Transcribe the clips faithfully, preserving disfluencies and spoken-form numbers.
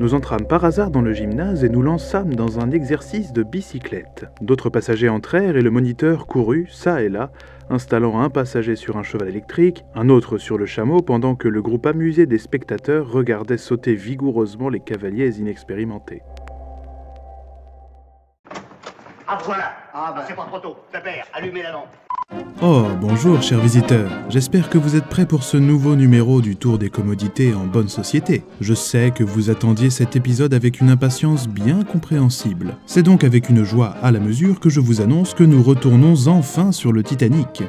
Nous entrâmes par hasard dans le gymnase et nous lançâmes dans un exercice de bicyclette. D'autres passagers entrèrent et le moniteur courut, ça et là, installant un passager sur un cheval électrique, un autre sur le chameau, pendant que le groupe amusé des spectateurs regardait sauter vigoureusement les cavaliers inexpérimentés. Ah voilà! Ah bah c'est pas trop tôt, ta mère, allumez la lampe! Oh, bonjour chers visiteurs, j'espère que vous êtes prêts pour ce nouveau numéro du Tour des commodités en bonne société. Je sais que vous attendiez cet épisode avec une impatience bien compréhensible. C'est donc avec une joie à la mesure que je vous annonce que nous retournons enfin sur le Titanic.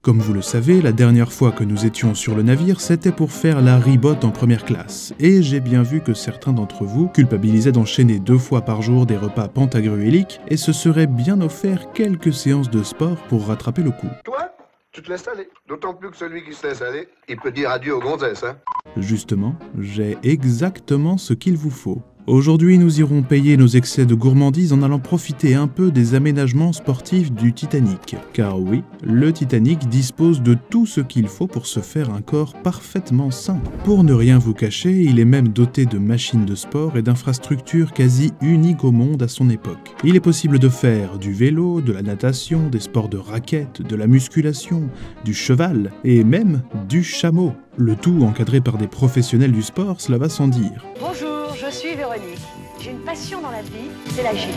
Comme vous le savez, la dernière fois que nous étions sur le navire, c'était pour faire la ribote en première classe, et j'ai bien vu que certains d'entre vous culpabilisaient d'enchaîner deux fois par jour des repas pantagruéliques et se seraient bien offert quelques séances de sport pour rattraper le coup. Toi, tu te laisses aller, d'autant plus que celui qui se laisse aller, il peut dire adieu aux gonzesses, hein. Justement, j'ai exactement ce qu'il vous faut. Aujourd'hui, nous irons payer nos excès de gourmandise en allant profiter un peu des aménagements sportifs du Titanic. Car oui, le Titanic dispose de tout ce qu'il faut pour se faire un corps parfaitement sain. Pour ne rien vous cacher, il est même doté de machines de sport et d'infrastructures quasi uniques au monde à son époque. Il est possible de faire du vélo, de la natation, des sports de raquettes, de la musculation, du cheval et même du chameau. Le tout encadré par des professionnels du sport, cela va sans dire. Bonjour. Je suis Véronique, j'ai une passion dans la vie, c'est la gym.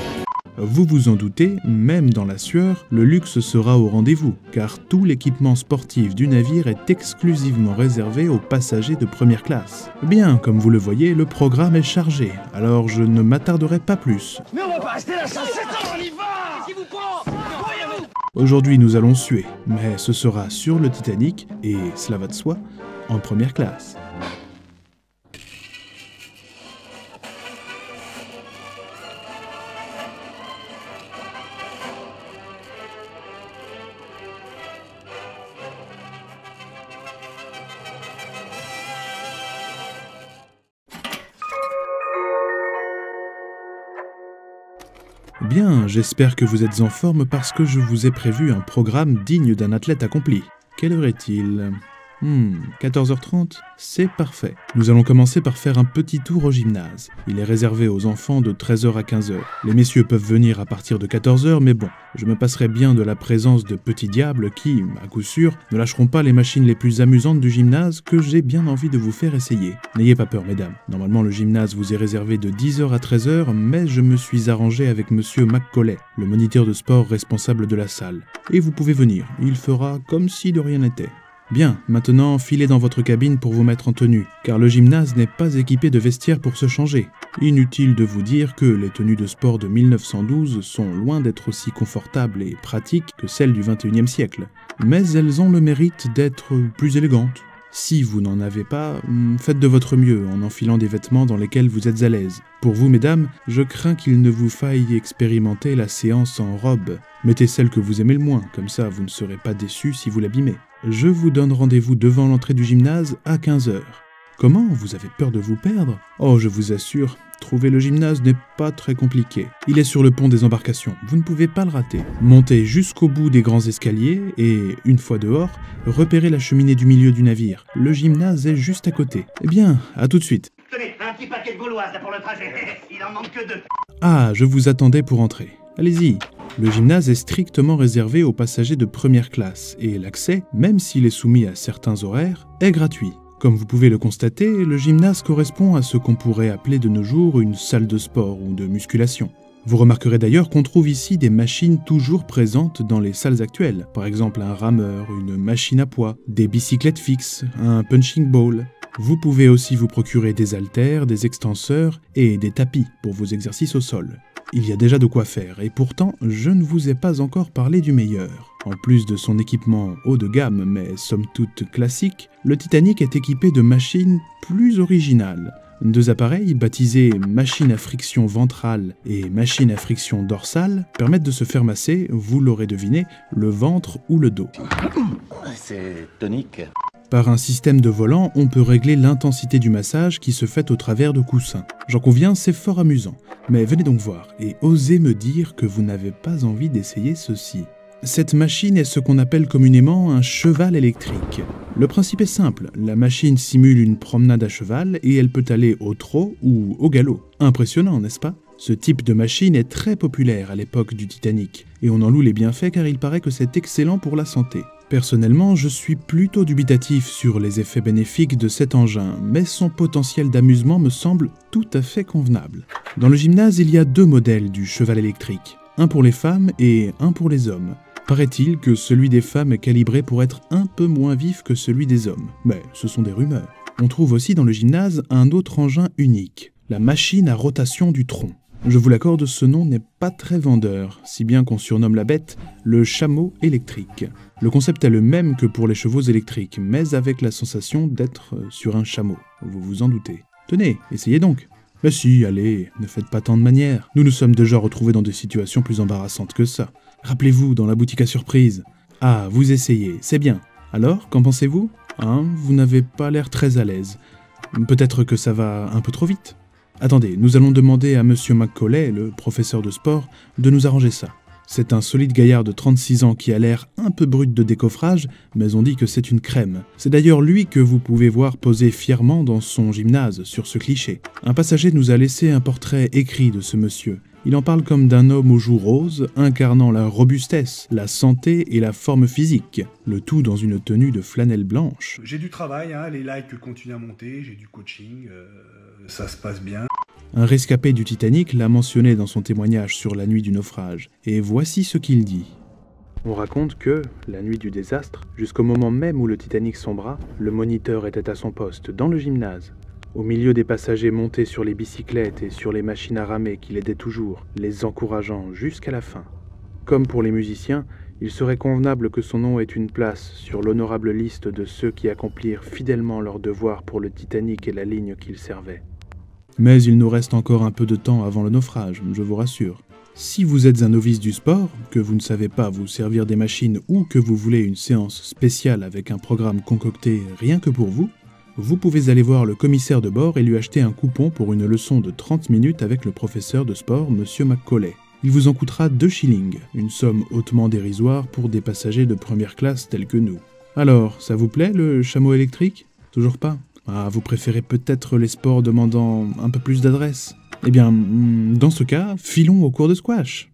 Vous vous en doutez, même dans la sueur, le luxe sera au rendez-vous, car tout l'équipement sportif du navire est exclusivement réservé aux passagers de première classe. Bien, comme vous le voyez, le programme est chargé, alors je ne m'attarderai pas plus. Mais on va pas rester là sans sept ans, on y va! Qu'est-ce qui vous prend? Aujourd'hui nous allons suer, mais ce sera sur le Titanic, et cela va de soi, en première classe. Bien, j'espère que vous êtes en forme parce que je vous ai prévu un programme digne d'un athlète accompli. Quelle heure est-il ? Hmm, quatorze heures trente ? C'est parfait. Nous allons commencer par faire un petit tour au gymnase. Il est réservé aux enfants de treize heures à quinze heures. Les messieurs peuvent venir à partir de quatorze heures, mais bon, je me passerai bien de la présence de petits diables qui, à coup sûr, ne lâcheront pas les machines les plus amusantes du gymnase que j'ai bien envie de vous faire essayer. N'ayez pas peur, mesdames. Normalement, le gymnase vous est réservé de dix heures à treize heures, mais je me suis arrangé avec monsieur McCawley, le moniteur de sport responsable de la salle. Et vous pouvez venir, il fera comme si de rien n'était. Bien, maintenant filez dans votre cabine pour vous mettre en tenue, car le gymnase n'est pas équipé de vestiaires pour se changer. Inutile de vous dire que les tenues de sport de mille neuf cent douze sont loin d'être aussi confortables et pratiques que celles du vingt et unième siècle, mais elles ont le mérite d'être plus élégantes. Si vous n'en avez pas, faites de votre mieux en enfilant des vêtements dans lesquels vous êtes à l'aise. Pour vous, mesdames, je crains qu'il ne vous faille expérimenter la séance en robe. Mettez celle que vous aimez le moins, comme ça vous ne serez pas déçus si vous l'abîmez. Je vous donne rendez-vous devant l'entrée du gymnase à quinze heures. Comment? Vous avez peur de vous perdre? Oh, je vous assure, trouver le gymnase n'est pas très compliqué. Il est sur le pont des embarcations, vous ne pouvez pas le rater. Montez jusqu'au bout des grands escaliers et, une fois dehors, repérez la cheminée du milieu du navire. Le gymnase est juste à côté. Eh bien, à tout de suite. Tenez, un petit paquet de gauloises pour le trajet, il en manque que deux. Ah, je vous attendais pour entrer. Allez-y. Le gymnase est strictement réservé aux passagers de première classe et l'accès, même s'il est soumis à certains horaires, est gratuit. Comme vous pouvez le constater, le gymnase correspond à ce qu'on pourrait appeler de nos jours une salle de sport ou de musculation. Vous remarquerez d'ailleurs qu'on trouve ici des machines toujours présentes dans les salles actuelles, par exemple un rameur, une machine à poids, des bicyclettes fixes, un punching ball. Vous pouvez aussi vous procurer des haltères, des extenseurs et des tapis pour vos exercices au sol. Il y a déjà de quoi faire, et pourtant, je ne vous ai pas encore parlé du meilleur. En plus de son équipement haut de gamme, mais somme toute classique, le Titanic est équipé de machines plus originales. Deux appareils, baptisés machine à friction ventrale et machine à friction dorsale, permettent de se faire masser, vous l'aurez deviné, le ventre ou le dos. C'est tonique. Par un système de volant, on peut régler l'intensité du massage qui se fait au travers de coussins. J'en conviens, c'est fort amusant. Mais venez donc voir, et osez me dire que vous n'avez pas envie d'essayer ceci. Cette machine est ce qu'on appelle communément un cheval électrique. Le principe est simple, la machine simule une promenade à cheval et elle peut aller au trot ou au galop. Impressionnant, n'est-ce pas? Ce type de machine est très populaire à l'époque du Titanic, et on en loue les bienfaits car il paraît que c'est excellent pour la santé. Personnellement, je suis plutôt dubitatif sur les effets bénéfiques de cet engin, mais son potentiel d'amusement me semble tout à fait convenable. Dans le gymnase, il y a deux modèles du cheval électrique, un pour les femmes et un pour les hommes. Paraît-il que celui des femmes est calibré pour être un peu moins vif que celui des hommes, mais ce sont des rumeurs. On trouve aussi dans le gymnase un autre engin unique, la machine à rotation du tronc. Je vous l'accorde, ce nom n'est pas très vendeur, si bien qu'on surnomme la bête le chameau électrique. Le concept est le même que pour les chevaux électriques, mais avec la sensation d'être sur un chameau, vous vous en doutez. Tenez, essayez donc. Mais si, allez, ne faites pas tant de manières. Nous nous sommes déjà retrouvés dans des situations plus embarrassantes que ça. Rappelez-vous, dans la boutique à surprise. Ah, vous essayez, c'est bien. Alors, qu'en pensez-vous? Hein, vous n'avez pas l'air très à l'aise. Peut-être que ça va un peu trop vite. Attendez, nous allons demander à monsieur McCawley, le professeur de sport, de nous arranger ça. C'est un solide gaillard de trente-six ans qui a l'air un peu brut de décoffrage, mais on dit que c'est une crème. C'est d'ailleurs lui que vous pouvez voir poser fièrement dans son gymnase sur ce cliché. Un passager nous a laissé un portrait écrit de ce monsieur. Il en parle comme d'un homme aux joues roses, incarnant la robustesse, la santé et la forme physique, le tout dans une tenue de flanelle blanche. J'ai du travail, hein, les likes continuent à monter, j'ai du coaching, euh, ça se passe bien. Un rescapé du Titanic l'a mentionné dans son témoignage sur la nuit du naufrage, et voici ce qu'il dit. On raconte que, la nuit du désastre, jusqu'au moment même où le Titanic sombra, le moniteur était à son poste, dans le gymnase. Au milieu des passagers montés sur les bicyclettes et sur les machines à ramer qu'il aidait toujours, les encourageant jusqu'à la fin. Comme pour les musiciens, il serait convenable que son nom ait une place sur l'honorable liste de ceux qui accomplirent fidèlement leur devoir pour le Titanic et la ligne qu'il servait. Mais il nous reste encore un peu de temps avant le naufrage, je vous rassure. Si vous êtes un novice du sport, que vous ne savez pas vous servir des machines ou que vous voulez une séance spéciale avec un programme concocté rien que pour vous, vous pouvez aller voir le commissaire de bord et lui acheter un coupon pour une leçon de trente minutes avec le professeur de sport, monsieur McCawley. Il vous en coûtera deux shillings, une somme hautement dérisoire pour des passagers de première classe tels que nous. Alors, ça vous plaît le chameau électrique? Toujours pas? Ah, vous préférez peut-être les sports demandant un peu plus d'adresse? Eh bien, dans ce cas, filons au cours de squash.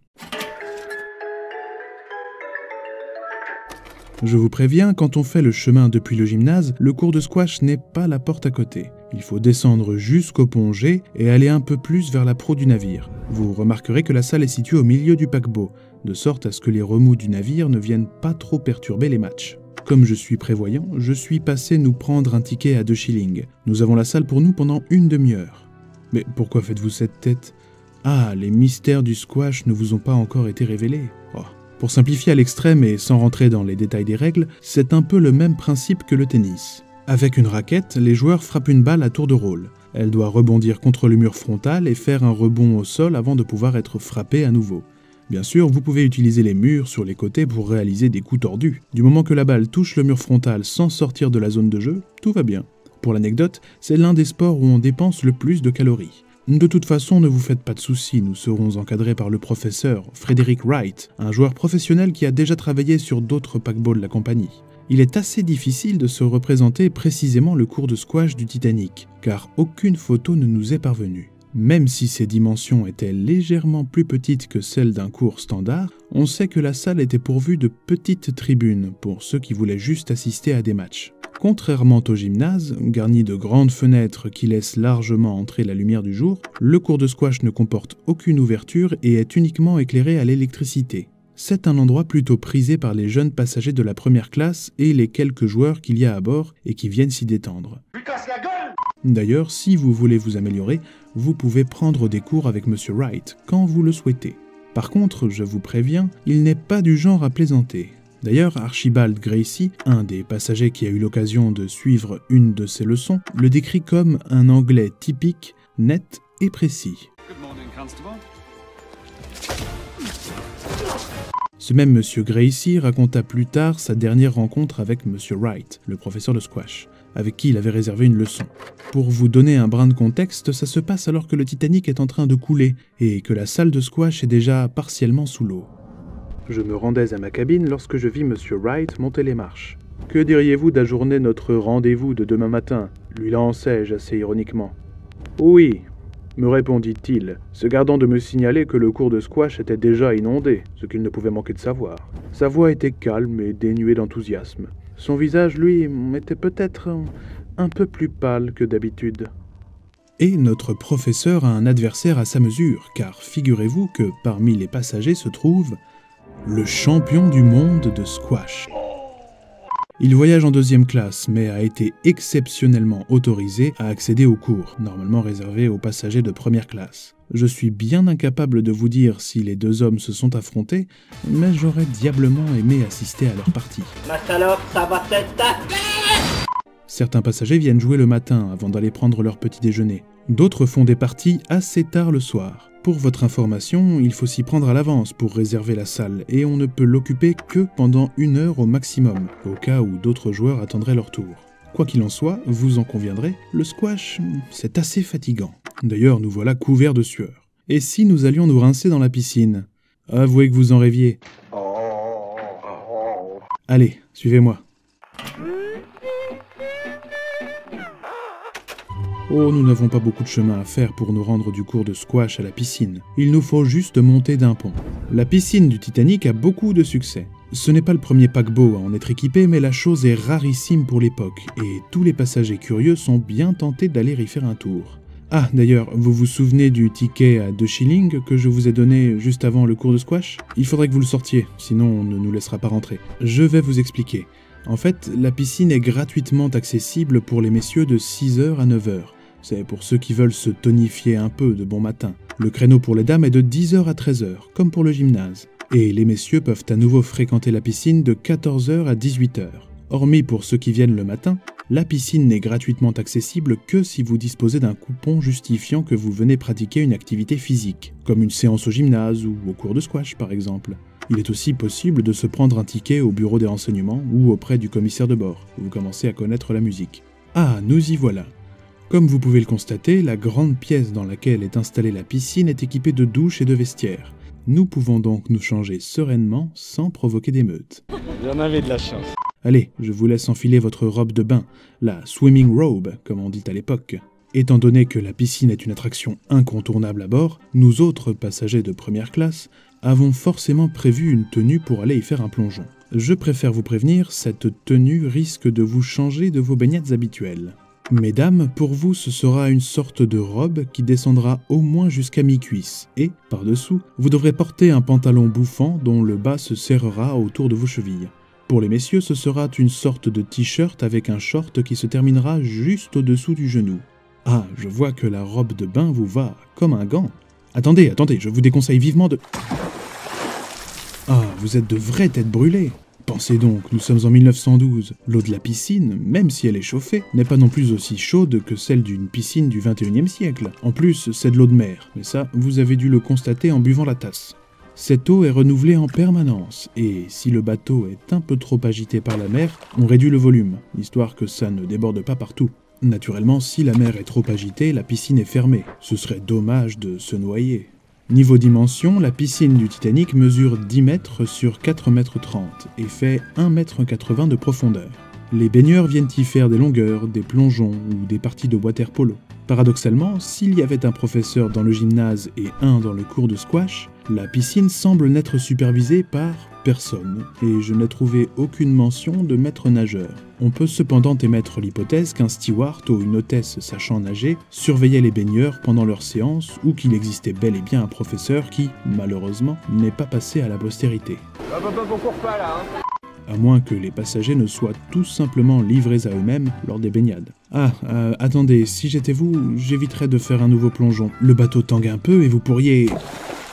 Je vous préviens, quand on fait le chemin depuis le gymnase, le cours de squash n'est pas la porte à côté. Il faut descendre jusqu'au pont G et aller un peu plus vers la proue du navire. Vous remarquerez que la salle est située au milieu du paquebot, de sorte à ce que les remous du navire ne viennent pas trop perturber les matchs. Comme je suis prévoyant, je suis passé nous prendre un ticket à deux shillings. Nous avons la salle pour nous pendant une demi-heure. Mais pourquoi faites-vous cette tête? Ah, les mystères du squash ne vous ont pas encore été révélés. Oh. Pour simplifier à l'extrême et sans rentrer dans les détails des règles, c'est un peu le même principe que le tennis. Avec une raquette, les joueurs frappent une balle à tour de rôle. Elle doit rebondir contre le mur frontal et faire un rebond au sol avant de pouvoir être frappée à nouveau. Bien sûr, vous pouvez utiliser les murs sur les côtés pour réaliser des coups tordus. Du moment que la balle touche le mur frontal sans sortir de la zone de jeu, tout va bien. Pour l'anecdote, c'est l'un des sports où on dépense le plus de calories. De toute façon, ne vous faites pas de soucis, nous serons encadrés par le professeur Frederick Wright, un joueur professionnel qui a déjà travaillé sur d'autres paquebots de la compagnie. Il est assez difficile de se représenter précisément le cours de squash du Titanic, car aucune photo ne nous est parvenue. Même si ses dimensions étaient légèrement plus petites que celles d'un cours standard, on sait que la salle était pourvue de petites tribunes pour ceux qui voulaient juste assister à des matchs. Contrairement au gymnase, garni de grandes fenêtres qui laissent largement entrer la lumière du jour, le cours de squash ne comporte aucune ouverture et est uniquement éclairé à l'électricité. C'est un endroit plutôt prisé par les jeunes passagers de la première classe et les quelques joueurs qu'il y a à bord et qui viennent s'y détendre. D'ailleurs, si vous voulez vous améliorer, vous pouvez prendre des cours avec monsieur Wright quand vous le souhaitez. Par contre, je vous préviens, il n'est pas du genre à plaisanter. D'ailleurs, Archibald Gracie, un des passagers qui a eu l'occasion de suivre une de ses leçons, le décrit comme un anglais typique, net et précis. Ce même monsieur Gracie raconta plus tard sa dernière rencontre avec monsieur Wright, le professeur de squash, avec qui il avait réservé une leçon. Pour vous donner un brin de contexte, ça se passe alors que le Titanic est en train de couler et que la salle de squash est déjà partiellement sous l'eau. Je me rendais à ma cabine lorsque je vis M. Wright monter les marches. « Que diriez-vous d'ajourner notre rendez-vous de demain matin ?» lui lançai-je assez ironiquement. « Oui !» me répondit-il, se gardant de me signaler que le cours de squash était déjà inondé, ce qu'il ne pouvait manquer de savoir. Sa voix était calme et dénuée d'enthousiasme. Son visage, lui, était peut-être un peu plus pâle que d'habitude. Et notre professeur a un adversaire à sa mesure, car figurez-vous que parmi les passagers se trouve le champion du monde de squash. Il voyage en deuxième classe, mais a été exceptionnellement autorisé à accéder aux cours, normalement réservés aux passagers de première classe. Je suis bien incapable de vous dire si les deux hommes se sont affrontés, mais j'aurais diablement aimé assister à leur partie. Ma salope, ça va t'être... Certains passagers viennent jouer le matin avant d'aller prendre leur petit déjeuner. D'autres font des parties assez tard le soir. Pour votre information, il faut s'y prendre à l'avance pour réserver la salle et on ne peut l'occuper que pendant une heure au maximum, au cas où d'autres joueurs attendraient leur tour. Quoi qu'il en soit, vous en conviendrez, le squash, c'est assez fatigant. D'ailleurs, nous voilà couverts de sueur. Et si nous allions nous rincer dans la piscine? Avouez que vous en rêviez. Allez, suivez-moi. Oh, nous n'avons pas beaucoup de chemin à faire pour nous rendre du cours de squash à la piscine. Il nous faut juste monter d'un pont. La piscine du Titanic a beaucoup de succès. Ce n'est pas le premier paquebot à en être équipé, mais la chose est rarissime pour l'époque, et tous les passagers curieux sont bien tentés d'aller y faire un tour. Ah, d'ailleurs, vous vous souvenez du ticket à deux shillings que je vous ai donné juste avant le cours de squash? Il faudrait que vous le sortiez, sinon on ne nous laissera pas rentrer. Je vais vous expliquer. En fait, la piscine est gratuitement accessible pour les messieurs de six heures à neuf heures. C'est pour ceux qui veulent se tonifier un peu de bon matin. Le créneau pour les dames est de dix heures à treize heures, comme pour le gymnase. Et les messieurs peuvent à nouveau fréquenter la piscine de quatorze heures à dix-huit heures. Hormis pour ceux qui viennent le matin, la piscine n'est gratuitement accessible que si vous disposez d'un coupon justifiant que vous venez pratiquer une activité physique, comme une séance au gymnase ou au cours de squash par exemple. Il est aussi possible de se prendre un ticket au bureau des renseignements ou auprès du commissaire de bord. Vous commencez à connaître la musique. Ah, nous y voilà! Comme vous pouvez le constater, la grande pièce dans laquelle est installée la piscine est équipée de douches et de vestiaires. Nous pouvons donc nous changer sereinement sans provoquer d'émeutes. J'en avais de la chance. Allez, je vous laisse enfiler votre robe de bain, la swimming robe, comme on dit à l'époque. Étant donné que la piscine est une attraction incontournable à bord, nous autres passagers de première classe avons forcément prévu une tenue pour aller y faire un plongeon. Je préfère vous prévenir, cette tenue risque de vous changer de vos baignades habituelles. Mesdames, pour vous ce sera une sorte de robe qui descendra au moins jusqu'à mi-cuisse et, par-dessous, vous devrez porter un pantalon bouffant dont le bas se serrera autour de vos chevilles. Pour les messieurs, ce sera une sorte de t-shirt avec un short qui se terminera juste au-dessous du genou. Ah, je vois que la robe de bain vous va comme un gant. Attendez, attendez, je vous déconseille vivement de... Ah, vous êtes de vraies têtes brûlées. Pensez donc, nous sommes en mille neuf cent douze. L'eau de la piscine, même si elle est chauffée, n'est pas non plus aussi chaude que celle d'une piscine du vingt et unième siècle. En plus, c'est de l'eau de mer, mais ça, vous avez dû le constater en buvant la tasse. Cette eau est renouvelée en permanence, et si le bateau est un peu trop agité par la mer, on réduit le volume, histoire que ça ne déborde pas partout. Naturellement, si la mer est trop agitée, la piscine est fermée. Ce serait dommage de se noyer. Niveau dimension, la piscine du Titanic mesure dix mètres sur quatre mètres trente et fait un mètre quatre-vingts de profondeur. Les baigneurs viennent y faire des longueurs, des plongeons ou des parties de water polo. Paradoxalement, s'il y avait un professeur dans le gymnase et un dans le cours de squash, la piscine semble n'être supervisée par personne et je n'ai trouvé aucune mention de maître nageur. On peut cependant émettre l'hypothèse qu'un steward ou une hôtesse sachant nager surveillait les baigneurs pendant leur séance ou qu'il existait bel et bien un professeur qui, malheureusement, n'est pas passé à la postérité. Bah bah bah, on court pas là, hein. À moins que les passagers ne soient tout simplement livrés à eux-mêmes lors des baignades. Ah, euh, attendez, si j'étais vous, j'éviterais de faire un nouveau plongeon. Le bateau tangue un peu et vous pourriez...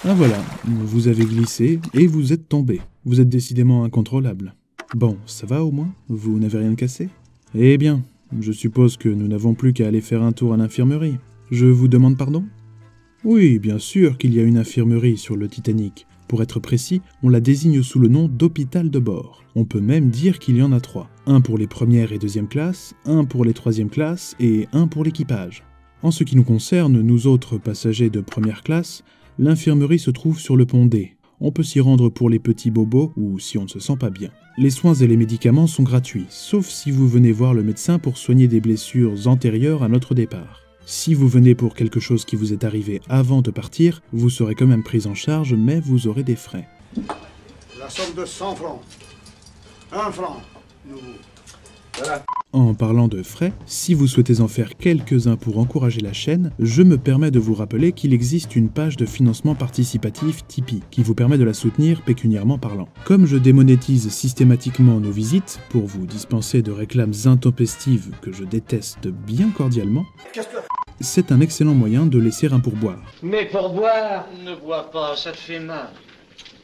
Ah voilà, vous avez glissé et vous êtes tombé. Vous êtes décidément incontrôlable. Bon, ça va au moins? Vous n'avez rien cassé? Eh bien, je suppose que nous n'avons plus qu'à aller faire un tour à l'infirmerie. Je vous demande pardon? Oui, bien sûr qu'il y a une infirmerie sur le Titanic. Pour être précis, on la désigne sous le nom d'hôpital de bord. On peut même dire qu'il y en a trois. Un pour les premières et deuxièmes classes, un pour les troisièmes classes et un pour l'équipage. En ce qui nous concerne, nous autres passagers de première classe, l'infirmerie se trouve sur le pont D. on peut s'y rendre pour les petits bobos ou si on ne se sent pas bien. Les soins et les médicaments sont gratuits, sauf si vous venez voir le médecin pour soigner des blessures antérieures à notre départ. Si vous venez pour quelque chose qui vous est arrivé avant de partir, vous serez quand même pris en charge, mais vous aurez des frais. La somme de cent francs. un franc. Nouveau. Voilà. En parlant de frais, si vous souhaitez en faire quelques-uns pour encourager la chaîne, je me permets de vous rappeler qu'il existe une page de financement participatif Tipeee, qui vous permet de la soutenir pécuniairement parlant. Comme je démonétise systématiquement nos visites, pour vous dispenser de réclames intempestives que je déteste bien cordialement, c'est un excellent moyen de laisser un pourboire. Mais pourboire, ne bois pas, ça te fait mal.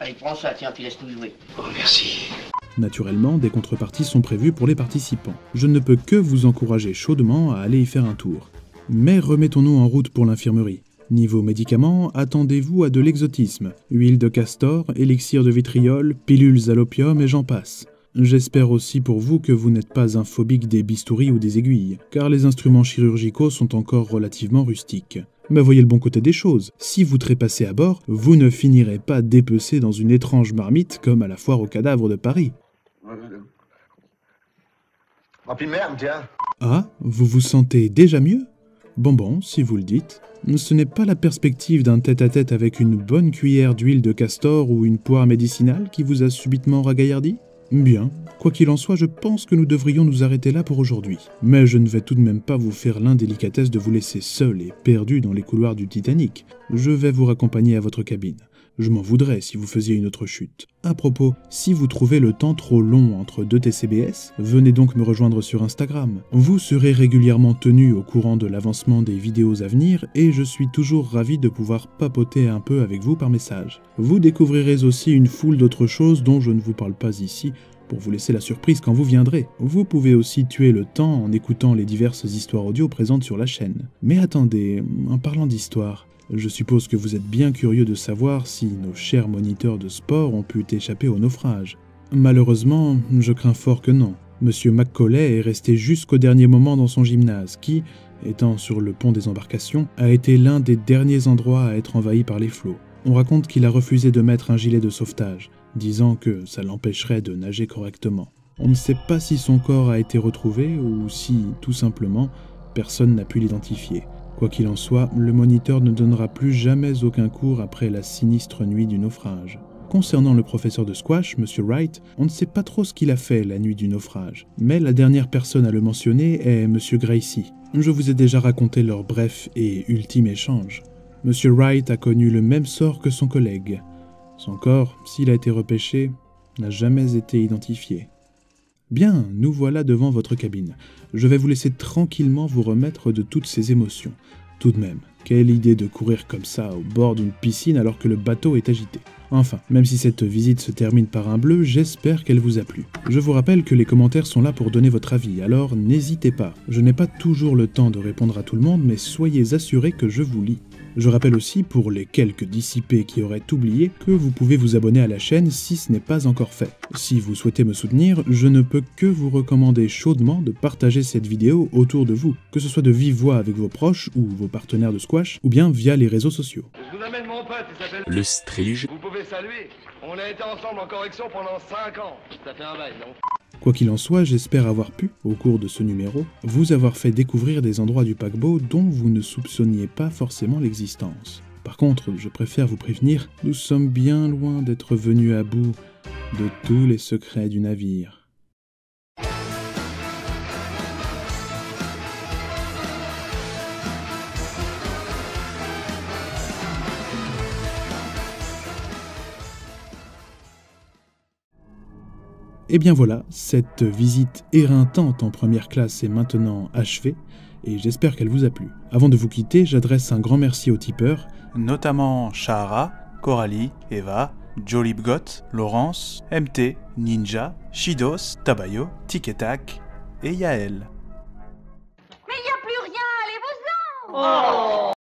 Allez, prends ça, tiens, puis laisse-nous jouer. Oh, merci. Naturellement, des contreparties sont prévues pour les participants. Je ne peux que vous encourager chaudement à aller y faire un tour. Mais remettons-nous en route pour l'infirmerie. Niveau médicaments, attendez-vous à de l'exotisme. Huile de castor, élixir de vitriol, pilules à l'opium et j'en passe. J'espère aussi pour vous que vous n'êtes pas un phobique des bistouris ou des aiguilles, car les instruments chirurgicaux sont encore relativement rustiques. Mais voyez le bon côté des choses, si vous trépassez à bord, vous ne finirez pas dépecé dans une étrange marmite comme à la foire aux cadavres de Paris. Ah, vous vous sentez déjà mieux? Bon bon, si vous le dites. Ce n'est pas la perspective d'un tête-à-tête avec une bonne cuillère d'huile de castor ou une poire médicinale qui vous a subitement ragaillardi? Bien, quoi qu'il en soit, je pense que nous devrions nous arrêter là pour aujourd'hui. Mais je ne vais tout de même pas vous faire l'indélicatesse de vous laisser seul et perdu dans les couloirs du Titanic. Je vais vous raccompagner à votre cabine. Je m'en voudrais si vous faisiez une autre chute. À propos, si vous trouvez le temps trop long entre deux T C B S, venez donc me rejoindre sur Instagram. Vous serez régulièrement tenu au courant de l'avancement des vidéos à venir et je suis toujours ravi de pouvoir papoter un peu avec vous par message. Vous découvrirez aussi une foule d'autres choses dont je ne vous parle pas ici, pour vous laisser la surprise quand vous viendrez. Vous pouvez aussi tuer le temps en écoutant les diverses histoires audio présentes sur la chaîne. Mais attendez, en parlant d'histoire, je suppose que vous êtes bien curieux de savoir si nos chers moniteurs de sport ont pu échapper au naufrage. Malheureusement, je crains fort que non. Monsieur McCawley est resté jusqu'au dernier moment dans son gymnase qui, étant sur le pont des embarcations, a été l'un des derniers endroits à être envahi par les flots. On raconte qu'il a refusé de mettre un gilet de sauvetage, disant que ça l'empêcherait de nager correctement. On ne sait pas si son corps a été retrouvé ou si, tout simplement, personne n'a pu l'identifier. Quoi qu'il en soit, le moniteur ne donnera plus jamais aucun cours après la sinistre nuit du naufrage. Concernant le professeur de squash, M. Wright, on ne sait pas trop ce qu'il a fait la nuit du naufrage, mais la dernière personne à le mentionner est M. Gracie. Je vous ai déjà raconté leur bref et ultime échange. M. Wright a connu le même sort que son collègue. Son corps, s'il a été repêché, n'a jamais été identifié. Bien, nous voilà devant votre cabine. Je vais vous laisser tranquillement vous remettre de toutes ces émotions. Tout de même, quelle idée de courir comme ça au bord d'une piscine alors que le bateau est agité. Enfin, même si cette visite se termine par un bleu, j'espère qu'elle vous a plu. Je vous rappelle que les commentaires sont là pour donner votre avis, alors n'hésitez pas. Je n'ai pas toujours le temps de répondre à tout le monde, mais soyez assurés que je vous lis. Je rappelle aussi, pour les quelques dissipés qui auraient oublié, que vous pouvez vous abonner à la chaîne si ce n'est pas encore fait. Si vous souhaitez me soutenir, je ne peux que vous recommander chaudement de partager cette vidéo autour de vous, que ce soit de vive voix avec vos proches ou vos partenaires de squash, ou bien via les réseaux sociaux. Je vous amène mon pote, il s'appelle Le Strige. Vous pouvez saluer, on a été ensemble en correction pendant cinq ans. Ça fait un bail, non ? Quoi qu'il en soit, j'espère avoir pu, au cours de ce numéro, vous avoir fait découvrir des endroits du paquebot dont vous ne soupçonniez pas forcément l'existence. Par contre, je préfère vous prévenir, nous sommes bien loin d'être venus à bout de tous les secrets du navire. Et bien voilà, cette visite éreintante en première classe est maintenant achevée, et j'espère qu'elle vous a plu. Avant de vous quitter, j'adresse un grand merci aux tipeurs, notamment Shahara, Coralie, Eva, Jolibgot, Laurence, M T, Ninja, Shidos, Tabayo, Tiketak et Yael. Mais il n'y a plus rien, allez-vous-en! Oh.